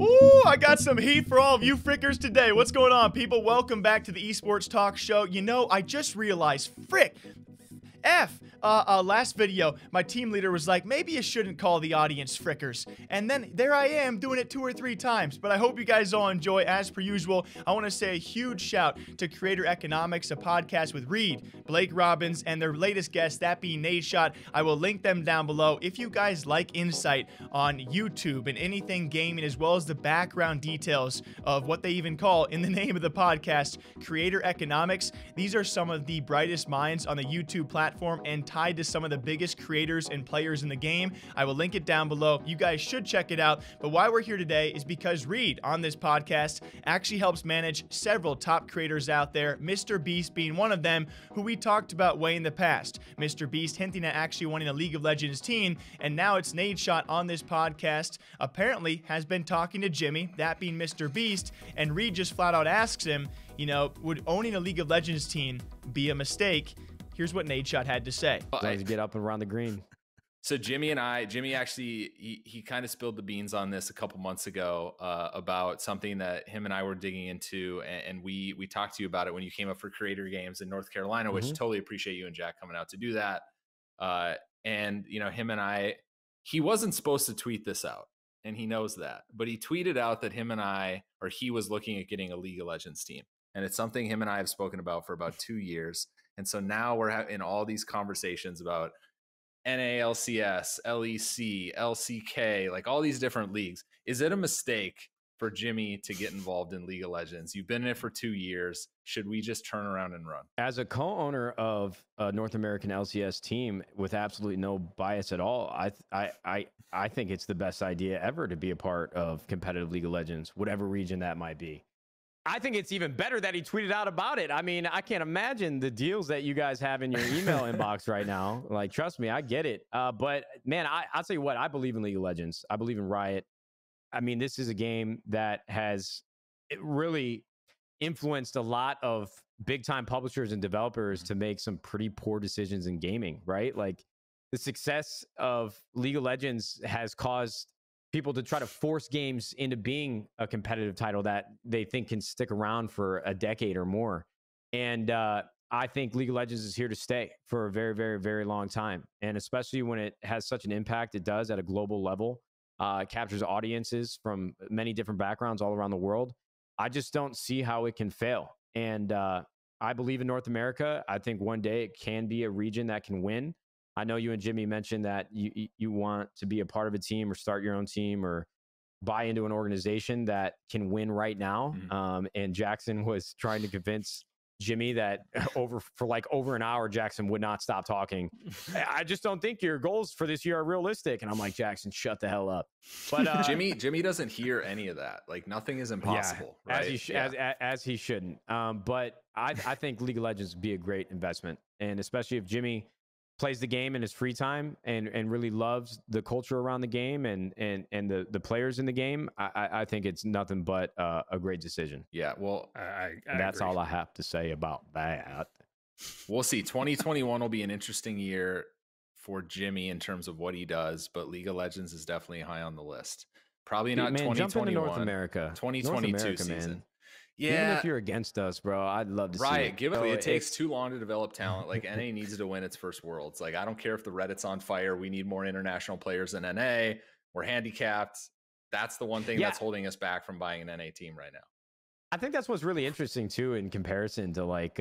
Ooh, I got some heat for all of you frickers today. What's going on, people? Welcome back to the Esports Talk show. You know, I just realized, last video, my team leader was like, maybe you shouldn't call the audience frickers. And then there I am doing it 2 or 3 times. But I hope you guys all enjoy. As per usual, I want to say a huge shout to Creator Economics, a podcast with Reed, Blake Robbins, and their latest guest, that being Nadeshot. I will link them down below. If you guys like insight on YouTube and anything gaming, as well as the background details of what they even call in the name of the podcast, Creator Economics, these are some of the brightest minds on the YouTube platform and tied to some of the biggest creators and players in the game. I will link it down below. You guys should check it out. But why we're here today is because Reed on this podcast actually helps manage several top creators out there, MrBeast being one of them, who we talked about way in the past. MrBeast hinting at actually wanting a League of Legends team, and now it's Nadeshot on this podcast, apparently has been talking to Jimmy, that being MrBeast, and Reed just flat out asks him, you know, would owning a League of Legends team be a mistake? Here's what Nadeshot had to say. Let's get up and around the green. So Jimmy actually, he kind of spilled the beans on this a couple months ago about something that him and I were digging into. And we talked to you about it when you came up for Creator Games in North Carolina, which totally appreciate you and Jack coming out to do that. And, you know, him and I, he wasn't supposed to tweet this out, and he knows that. But he tweeted out that him and I, or he was looking at getting a League of Legends team. And it's something him and I have spoken about for about 2 years. And so now we're in all these conversations about NALCS, LEC, LCK, like all these different leagues. Is it a mistake for Jimmy to get involved in League of Legends? You've been in it for 2 years. Should we just turn around and run? As a co-owner of a North American LCS team with absolutely no bias at all, I think it's the best idea ever to be a part of competitive League of Legends, whatever region that might be. I think it's even better that he tweeted out about it. I mean, I can't imagine the deals that you guys have in your email inbox right now. Like, trust me, I get it. But man, I'll tell you what, I believe in League of Legends. I believe in Riot. I mean, this is a game that has really influenced a lot of big time publishers and developers to make some pretty poor decisions in gaming, right? Like, the success of League of Legends has caused people to try to force games into being a competitive title that they think can stick around for a decade or more. And I think League of Legends is here to stay for a very, very, very long time. And especially when it has such an impact it does at a global level, captures audiences from many different backgrounds all around the world. I just don't see how it can fail. And I believe in North America. I think one day it can be a region that can win. I know you and Jimmy mentioned that you want to be a part of a team or start your own team or buy into an organization that can win right now. And Jackson was trying to convince Jimmy that for like over an hour, Jackson would not stop talking. I just don't think your goals for this year are realistic. And I'm like, Jackson, shut the hell up. But Jimmy doesn't hear any of that. Like, nothing is impossible. Yeah, right? As he shouldn't. But I think League of Legends would be a great investment. And especially if Jimmy plays the game in his free time and really loves the culture around the game and the players in the game, I think it's nothing but a great decision. Yeah, well, I that's agree. All I have to say about that. We'll see. 2021 will be an interesting year for Jimmy in terms of what he does, but League of Legends is definitely high on the list. Probably not 2021. North America. 2022 North America, season. Man. Yeah. Even if you're against us, bro, I'd love to see it. Riot, give it takes too long to develop talent. Like, NA needs to win its first Worlds. Like, I don't care if the Reddit's on fire. We need more international players in NA. We're handicapped. That's the one thing that's holding us back from buying an NA team right now. I think that's what's really interesting, too, in comparison to, like,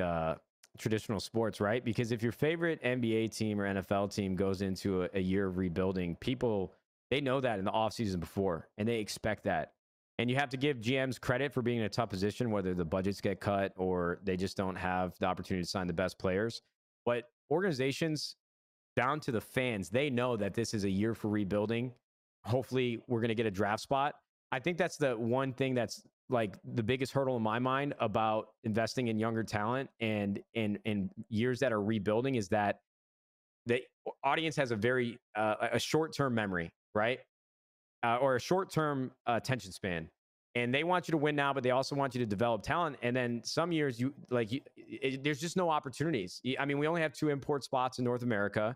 traditional sports, right? Because if your favorite NBA team or NFL team goes into a year of rebuilding, people, they know that in the offseason before, and they expect that. And you have to give GMs credit for being in a tough position, whether the budgets get cut or they just don't have the opportunity to sign the best players. But organizations, down to the fans, they know that this is a year for rebuilding. Hopefully, we're going to get a draft spot. I think that's the one thing that's like the biggest hurdle in my mind about investing in younger talent and years that are rebuilding is that the audience has a very a short-term memory, right? Or a short-term attention span, and they want you to win now, but they also want you to develop talent. And then some years, there's just no opportunities. I mean, we only have 2 import spots in North America.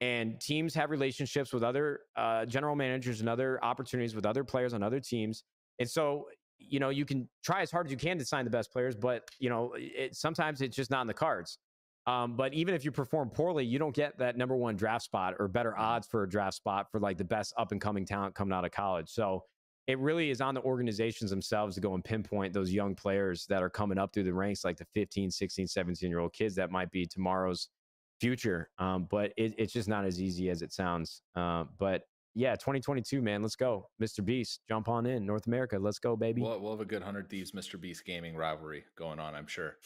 And teams have relationships with other general managers and other opportunities with other players on other teams. And so, you know, you can try as hard as you can to sign the best players, but, you know, sometimes it's just not in the cards. But even if you perform poorly, you don't get that #1 draft spot or better odds for a draft spot for like the best up and coming talent coming out of college. So it really is on the organizations themselves to go and pinpoint those young players that are coming up through the ranks, like the 15, 16, 17-year-old kids that might be tomorrow's future. But it's just not as easy as it sounds. But yeah, 2022, man, let's go. Mr. Beast, jump on in. North America, let's go, baby. We'll have a good 100 Thieves Mr. Beast gaming rivalry going on, I'm sure.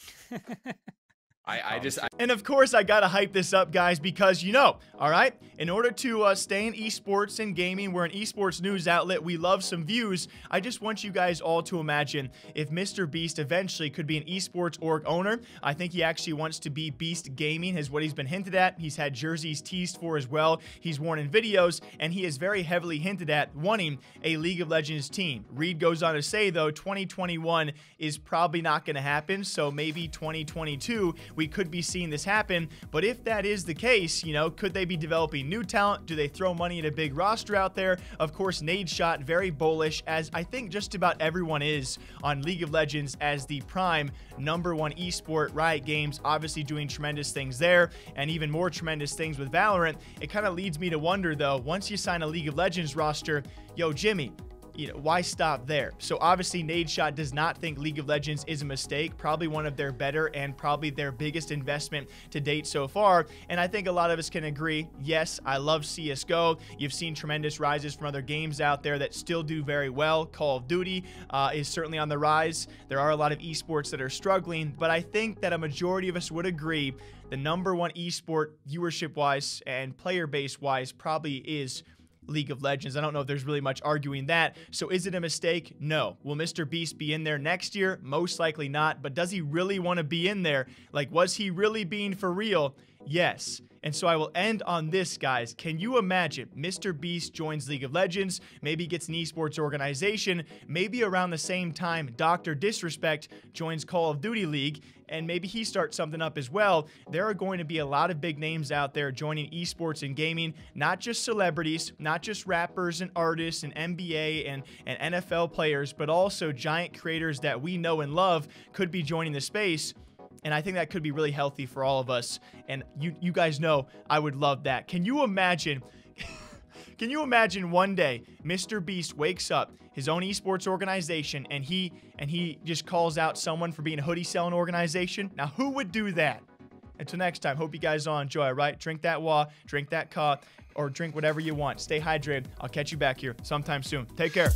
And of course, I gotta hype this up, guys, because you know, all right, in order to stay in esports and gaming, we're an esports news outlet, we love some views. I just want you guys all to imagine if Mr. Beast eventually could be an esports org owner. I think he actually wants to be Beast Gaming, is what he's been hinted at. He's had jerseys teased for as well, he's worn in videos, and he is very heavily hinted at wanting a League of Legends team. Reed goes on to say, though, 2021 is probably not gonna happen, so maybe 2022, we could be seeing this happen. But if that is the case, you know, could they be developing new talent? Do they throw money at a big roster out there? Of course, Nadeshot, very bullish, as I think just about everyone is, on League of Legends as the prime #1 esport. Riot Games obviously doing tremendous things there, and even more tremendous things with Valorant. It kind of leads me to wonder, though, once you sign a League of Legends roster, yo, Jimmy, you know, why stop there? So obviously Nadeshot does not think League of Legends is a mistake, probably one of their better and probably their biggest investment to date so far. And I think a lot of us can agree, yes, I love CSGO. You've seen tremendous rises from other games out there that still do very well. Call of Duty is certainly on the rise. There are a lot of esports that are struggling, but I think that a majority of us would agree the #1 esport viewership-wise and player base-wise probably is League of Legends. I don't know if there's really much arguing that. So is it a mistake? No. Will Mr. Beast be in there next year? Most likely not. But does he really want to be in there? Like, was he really being for real? Yes. And so I will end on this, guys. Can you imagine Mr. Beast joins League of Legends, maybe gets an esports organization, maybe around the same time Dr. Disrespect joins Call of Duty League, and maybe he starts something up as well. There are going to be a lot of big names out there joining esports and gaming, not just celebrities, not just rappers and artists and NBA and NFL players, but also giant creators that we know and love could be joining the space. And I think that could be really healthy for all of us. And you guys know I would love that. Can you imagine? Can you imagine one day Mr. Beast wakes up his own esports organization and he just calls out someone for being a hoodie selling organization? Now, who would do that? Until next time, hope you guys all enjoy, all right? Drink that wah, drink that ka, or drink whatever you want. Stay hydrated. I'll catch you back here sometime soon. Take care.